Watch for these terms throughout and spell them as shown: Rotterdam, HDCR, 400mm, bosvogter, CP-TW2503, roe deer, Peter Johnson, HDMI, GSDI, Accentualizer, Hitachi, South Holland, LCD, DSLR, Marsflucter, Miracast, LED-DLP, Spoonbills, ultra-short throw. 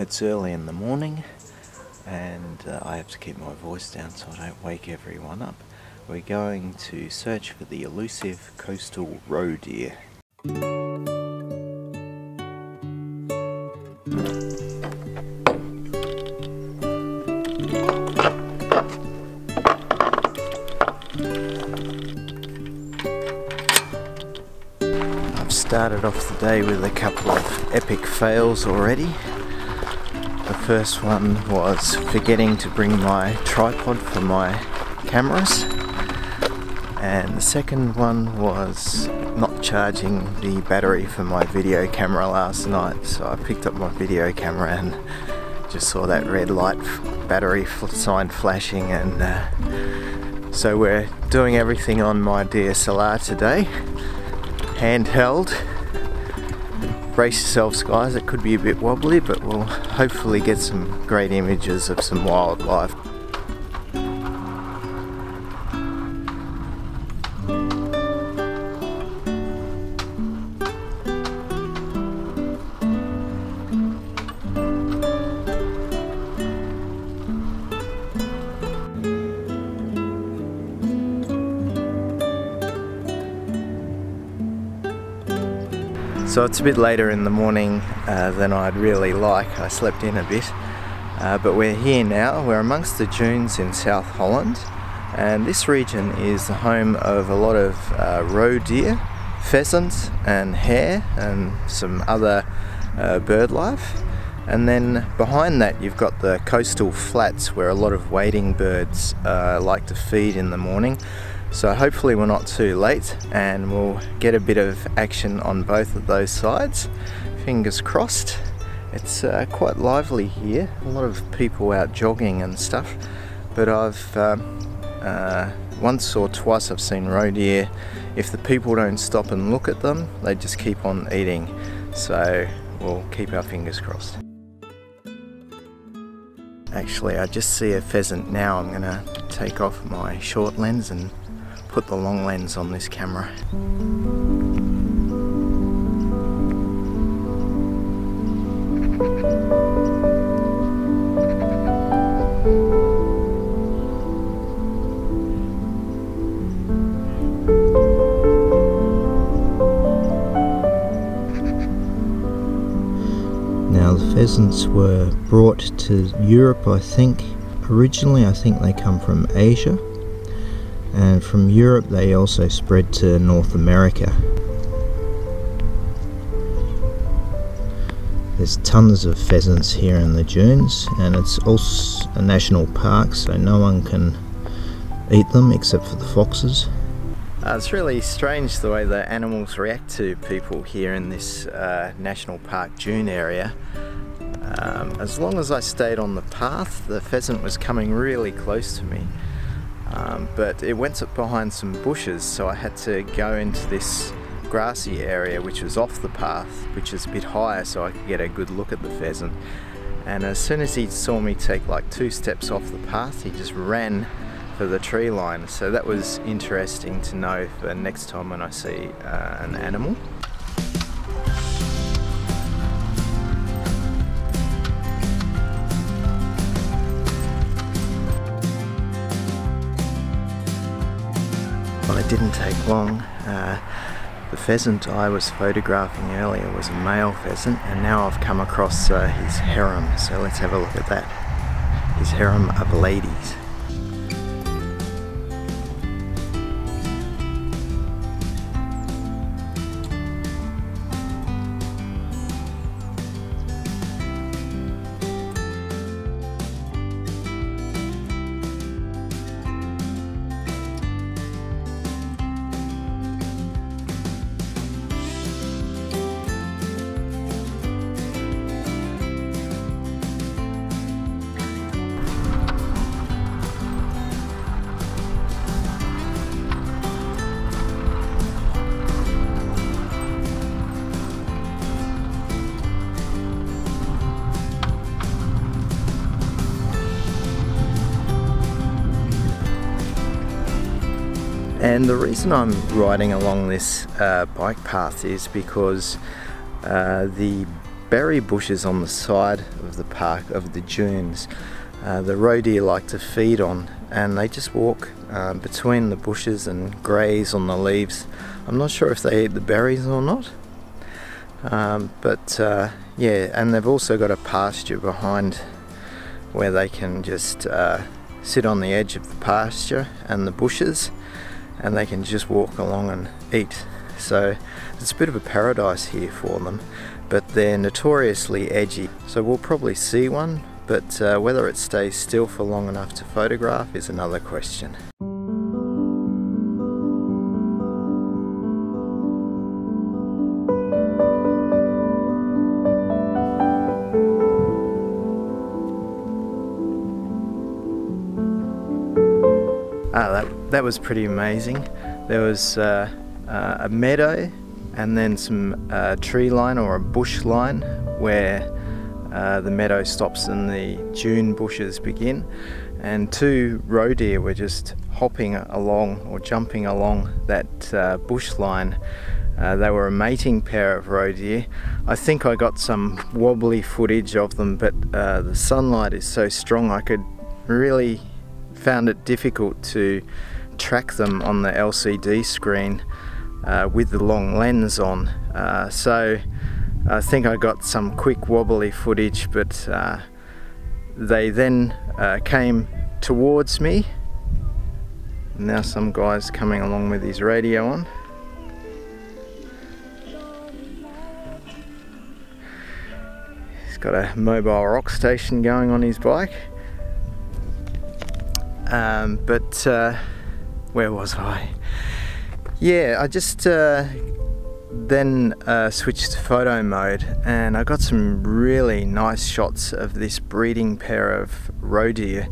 It's early in the morning and I have to keep my voice down so I don't wake everyone up. We're going to search for the elusive coastal roe deer. I've started off the day with a couple of epic fails already. The first one was forgetting to bring my tripod for my cameras, and the second one was not charging the battery for my video camera last night. So I picked up my video camera and just saw that red light battery sign flashing, and so we're doing everything on my DSLR today, handheld. Brace yourselves guys, it could be a bit wobbly, but we'll hopefully get some great images of some wildlife. So it's a bit later in the morning than I'd really like. I slept in a bit, but we're here now. We're amongst the dunes in South Holland, and this region is the home of a lot of roe deer, pheasants and hare and some other bird life. And then behind that you've got the coastal flats where a lot of wading birds like to feed in the morning. So hopefully we're not too late and we'll get a bit of action on both of those sides. Fingers crossed. It's quite lively here, a lot of people out jogging and stuff, but I've once or twice I've seen roe deer. If the people don't stop and look at them, they just keep on eating, so we'll keep our fingers crossed. Actually, I just see a pheasant now. I'm gonna take off my short lens and put the long lens on this camera. Now the pheasants were brought to Europe, I think. Originally I think they come from Asia, and from Europe they also spread to North America. There's tons of pheasants here in the dunes, and it's also a national park, so no one can eat them except for the foxes. It's really strange the way the animals react to people here in this national park dune area. As long as I stayed on the path, the pheasant was coming really close to me. But it went up behind some bushes, so I had to go into this grassy area which was off the path, which is a bit higher, so I could get a good look at the pheasant. And as soon as he saw me take like 2 steps off the path, he just ran for the tree line. So that was interesting to know for next time when I see an animal. It didn't take long. The pheasant I was photographing earlier was a male pheasant, and now I've come across his harem, so let's have a look at that. His harem of ladies. And the reason I'm riding along this bike path is because the berry bushes on the side of the park, of the dunes. The roe deer like to feed on, and they just walk between the bushes and graze on the leaves. I'm not sure if they eat the berries or not, yeah, and they've also got a pasture behind where they can just sit on the edge of the pasture and the bushes, and they can just walk along and eat. So it's a bit of a paradise here for them, but they're notoriously edgy, so we'll probably see one, but whether it stays still for long enough to photograph is another question. That was pretty amazing. There was a meadow and then some tree line or a bush line where the meadow stops and the dune bushes begin, and two roe deer were just hopping along or jumping along that bush line. They were a mating pair of roe deer. I think I got some wobbly footage of them, but the sunlight is so strong I found it difficult to track them on the LCD screen with the long lens on. So I think I got some quick wobbly footage, but they then came towards me. Now some guy's coming along with his radio on. He's got a mobile rock station going on his bike. Where was I? Yeah, I just then switched to photo mode, and I got some really nice shots of this breeding pair of roe deer.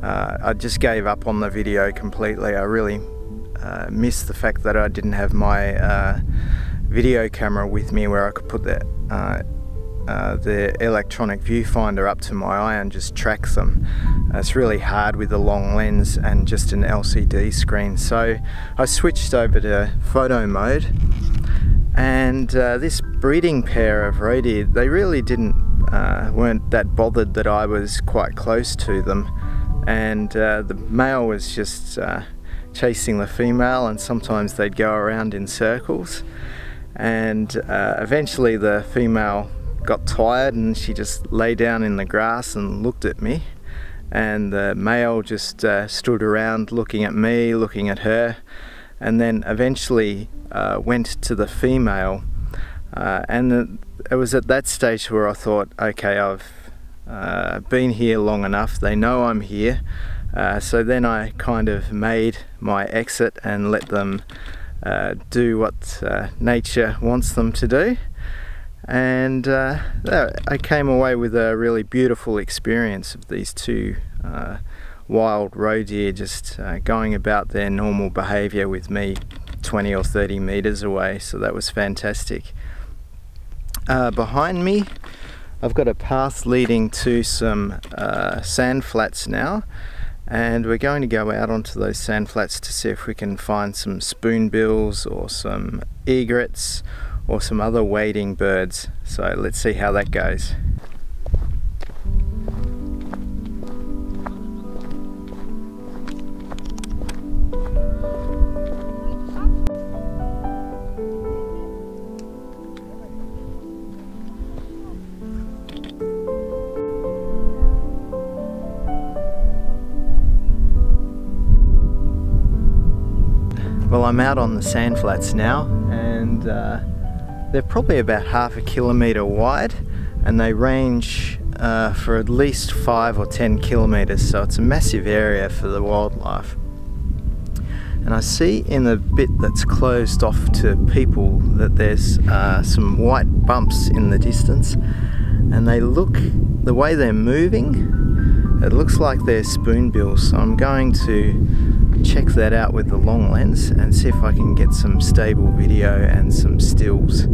I just gave up on the video completely. I really missed the fact that I didn't have my video camera with me, where I could put the electronic viewfinder up to my eye and just track them. It's really hard with a long lens and just an LCD screen, so I switched over to photo mode, and this breeding pair of roe deer, they really weren't that bothered that I was quite close to them, and the male was just chasing the female, and sometimes they'd go around in circles, and eventually the female got tired and she just lay down in the grass and looked at me, and the male just stood around looking at me, looking at her, and then eventually went to the female, and it was at that stage where I thought, okay, I've been here long enough, they know I'm here, so then I kind of made my exit and let them do what nature wants them to do. And I came away with a really beautiful experience of these two wild roe deer just going about their normal behaviour with me 20 or 30 metres away, so that was fantastic. Behind me I've got a path leading to some sand flats now, and we're going to go out onto those sand flats to see if we can find some spoonbills or some egrets or some other wading birds, so let's see how that goes. Well, I'm out on the sand flats now, and they're probably about half a kilometre wide, and they range for at least 5 or 10 kilometres, so it's a massive area for the wildlife. And I see in the bit that's closed off to people that there's some white bumps in the distance, and they look, the way they're moving, it looks like they're spoonbills, so I'm going to check that out with the long lens and see if I can get some stable video and some stills.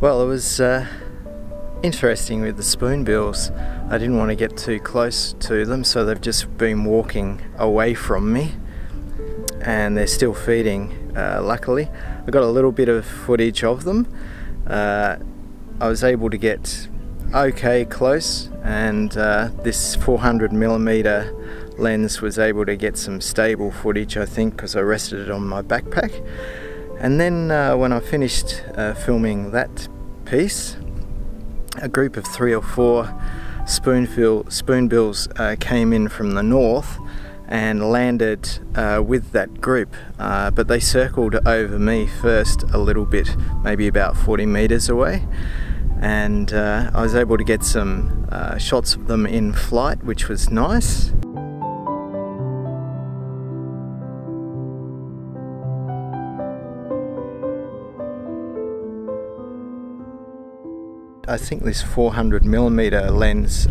Well, it was Interesting with the spoonbills, I didn't want to get too close to them, so they've just been walking away from me, and they're still feeding, luckily. I got a little bit of footage of them. I was able to get okay close, and this 400mm lens was able to get some stable footage, I think, because I rested it on my backpack. And then when I finished filming that piece, a group of 3 or 4 spoonbills came in from the north and landed with that group, but they circled over me first a little bit, maybe about 40 meters away, and I was able to get some shots of them in flight, which was nice. I think this 400mm lens,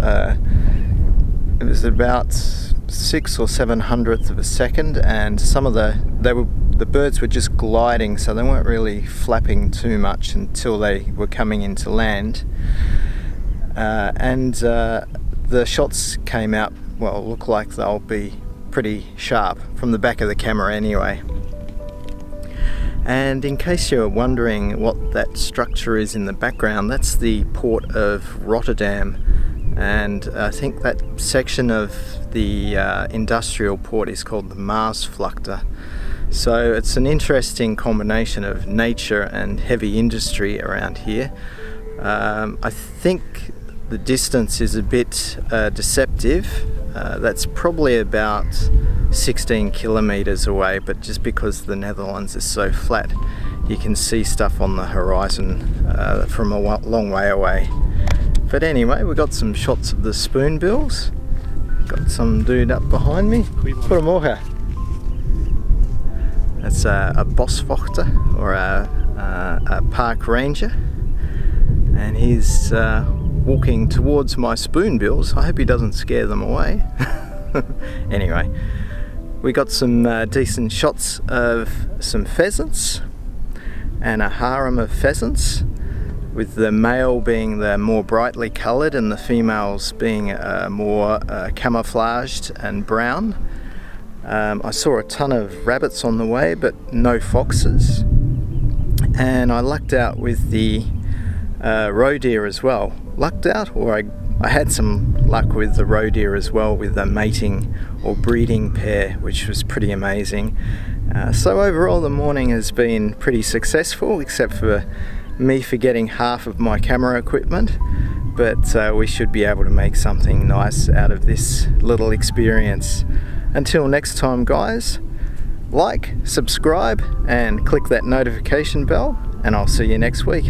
it was about 6 or 7 hundredths of a second, and some of the birds were just gliding, so they weren't really flapping too much until they were coming into land. The shots came out, well, look like they'll be pretty sharp from the back of the camera anyway. And in case you're wondering what that structure is in the background, that's the port of Rotterdam, and I think that section of the industrial port is called the Marsflucter. So it's an interesting combination of nature and heavy industry around here. I think the distance is a bit deceptive. That's probably about 16 kilometers away, but just because the Netherlands is so flat, you can see stuff on the horizon from a long way away. But anyway, we got some shots of the spoonbills. Got some dude up behind me. Goedemorgen. That's a bosvogter, or a park ranger, and he's walking towards my spoonbills. I hope he doesn't scare them away. Anyway, we got some decent shots of some pheasants, and a harem of pheasants, with the male being the more brightly coloured and the females being more camouflaged and brown. I saw a ton of rabbits on the way, but no foxes. And I lucked out with the roe deer as well. Lucked out, or I had some luck with the roe deer as well, with the mating or breeding pair, which was pretty amazing. So overall the morning has been pretty successful, except for me forgetting half of my camera equipment, but we should be able to make something nice out of this little experience. Until next time, guys, like, subscribe and click that notification bell, and I'll see you next week.